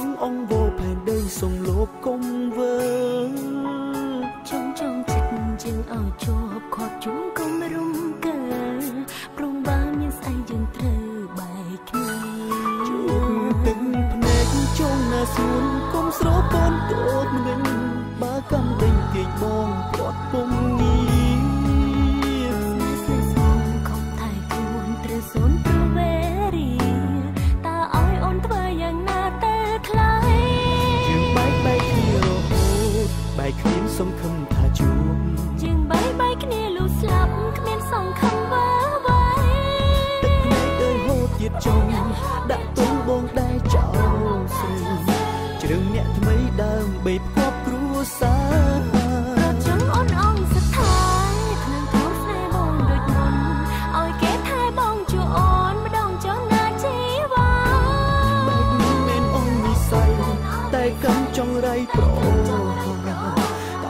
sống ông vô phải đây sông lỗ công vơ trong trong chặt chân ao cho khó chúng công rung cờ rung ba miếng sai dừng thơ bài kia chung tình nét trong là xuống công số con tốt mình ba cầm tình kịch bom cọt bông nghi khiến sông khâm thả chuông chừng bay bay kia lù sập khiến sông khâm vỡ bay tình này đời hô tiệt chồng đã tung bông đai trào sừng trường nhẹ mấy đam bầy pop cua xa trắng ôn ong sắt thái thằng tháo phai bông đôi môn oi ké thai bông chùa ôn bắt đồng chó na chí vang bay nên ong mi say tay cầm trong ray pro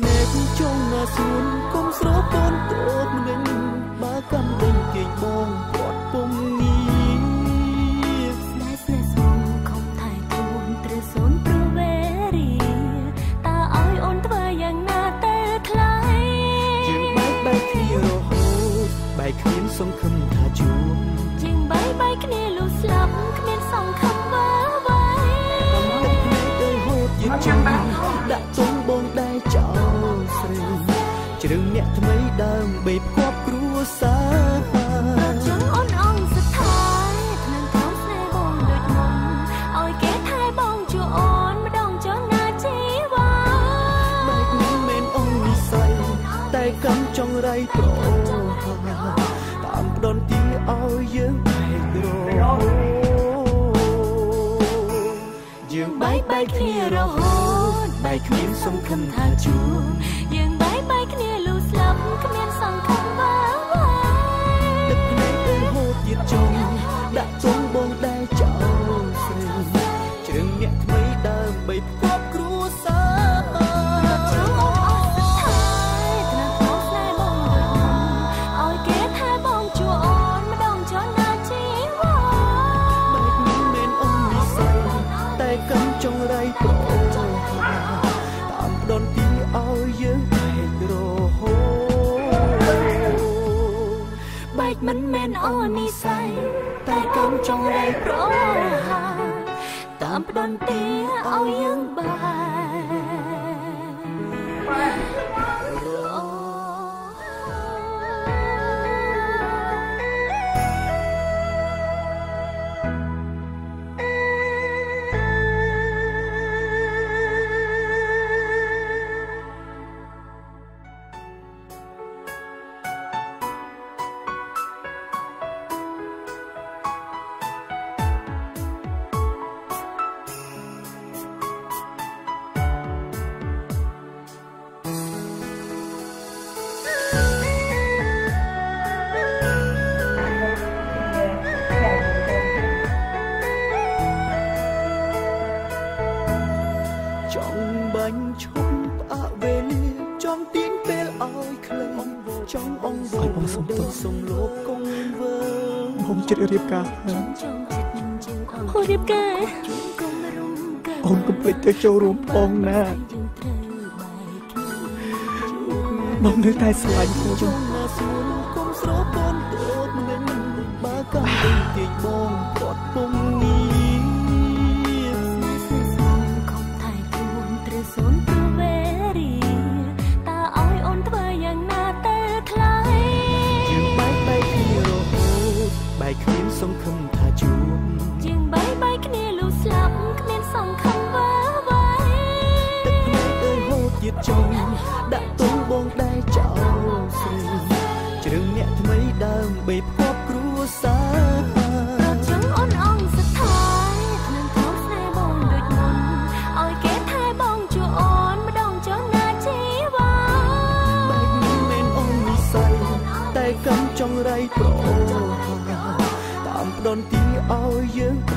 nét trong là xuống công số con tốt mình ba cầm tình kịch bong cọt bông nghi nét song không thay tuôn từ sốn blueberry ta ơi ôn thơi giang na tê thay chừng bay bay kia rô hô bay khiến sông khâm thả chuông chừng bay bay kia lù sập khiến sông khâm vỡ bay tình này đời hốt dứt chừng đã tung trường nhẹ mấy đam bầy pop cua xa trắng ôn ong sắt thái thằng tháo phai bông đôi mông oi ké thai bông chùa ôn bắt đồng chó na chí vang bạch mến mến ong mi say tay cầm trong ray pro tạm đón tí ao dưỡng bạch đồ dương bái bái kia rau hôn bạch mến sông khâm tha chúa dương bái bái kia lắm cái miếng sông không vỡ bay đất này đời hô tiệt chồng đã tung bông đai trào sừng trường nhẹ mấy đam bầy pop cua xa trắng ôn ong sắt thái thằng tháo phai bông đôi mông oi ké thai bông chùa ôn bắt đồng chó na chí vang bạch mến mến ong mi say tay cầm trong ray pro tạm đón tí ao dưỡng bạch đồ mình men ôn mi say tay cầm trong ray pro ha tạm đón tí ao dương bài. Ông cũng phải cho showroom ông nè mong đứa tay sửa anh cô chứ bài khiến sông khâm thả chuông chừng bay bay kia lù sập khiến sông khâm vỡ bay tình này đời hô tiệt chồng đã tung bông đai trào sừng trường nhẹ mấy đam bầy pop cua xa trắng ôn ong sắt thái thằng tháo phai bông đôi mông Hãy subscribe cho kênh Ghiền Mì Gõ để không bỏ lỡ những